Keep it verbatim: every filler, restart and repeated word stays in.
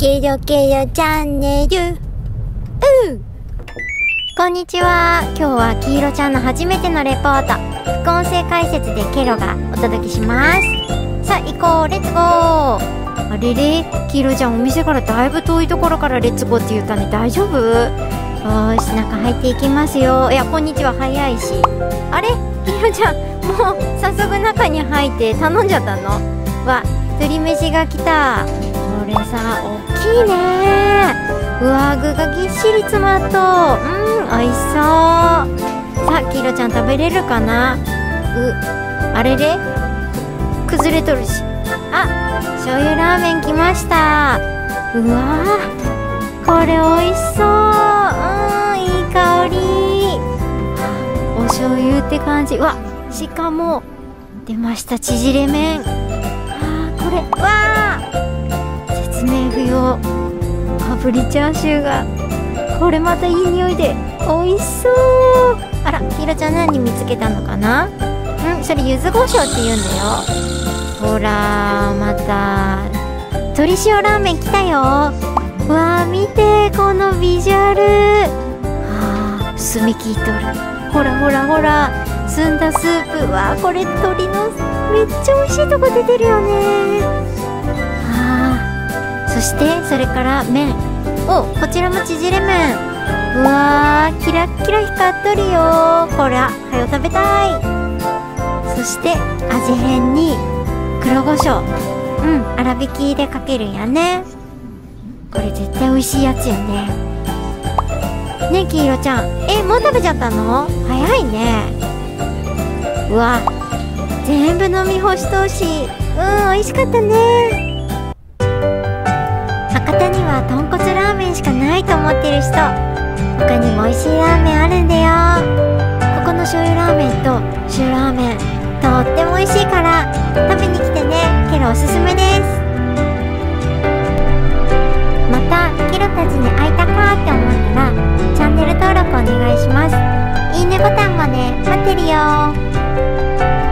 ケロケロチャンネル。ううこんにちは。今日は黄色ちゃんの初めてのレポート、副音声解説でケロがお届けします。さあ行こう、レッツゴー。あれれ、黄色ちゃんお店からだいぶ遠いところからレッツゴーって言ったね。大丈夫？よーし、中入っていきますよ。いや、こんにちは早いし。あれ、黄色ちゃんもう早速中に入って頼んじゃったの？わ、鳥飯が来た。これさ、おっきいね。うわ、具がぎっしり詰まっとう。うん、おいしそう。さあ、黄色ちゃん食べれるかな？う、あれれ、崩れとるし。あ、醤油ラーメン来ました。うわー、これおいしそう。うん、いい香り。お醤油って感じ。わ、しかも出ました、縮れ麺。あー、これ、わー、説明不要。炙りチャーシューが、これまたいい匂いで美味しそう。あら、黄色ちゃん何見つけたのかな？ん、それ柚子胡椒って言うんだよ。ほら、また鶏塩ラーメン来たよ。わー、見てこのビジュアル。あー、澄み切っとる。ほらほらほら、澄んだスープ。わあ、これ鶏のめっちゃ美味しいとこ出てるよね。ああ、そしてそれから麺。お、こちらも縮れ麺。うわー、キラッキラ光っとるよ。こりゃはよ食べたい。そして味変に黒胡椒、うん、粗挽きでかけるんやね。これ絶対美味しいやつよね。ねえ黄色ちゃん、え、もう食べちゃったの？早いね。うわ、全部飲み干し通し。うん、美味しかったね。博多には豚骨ラーメンしかないと思ってる人、他にも美味しいラーメンあるんだよ。ここの醤油ラーメンと塩ラーメン、とっても美味しいから食べに来てね。ケロおすすめです。またケロたちに会いたかって思ったら、チャンネル登録お願いします。いいねボタンもね、待ってるよ。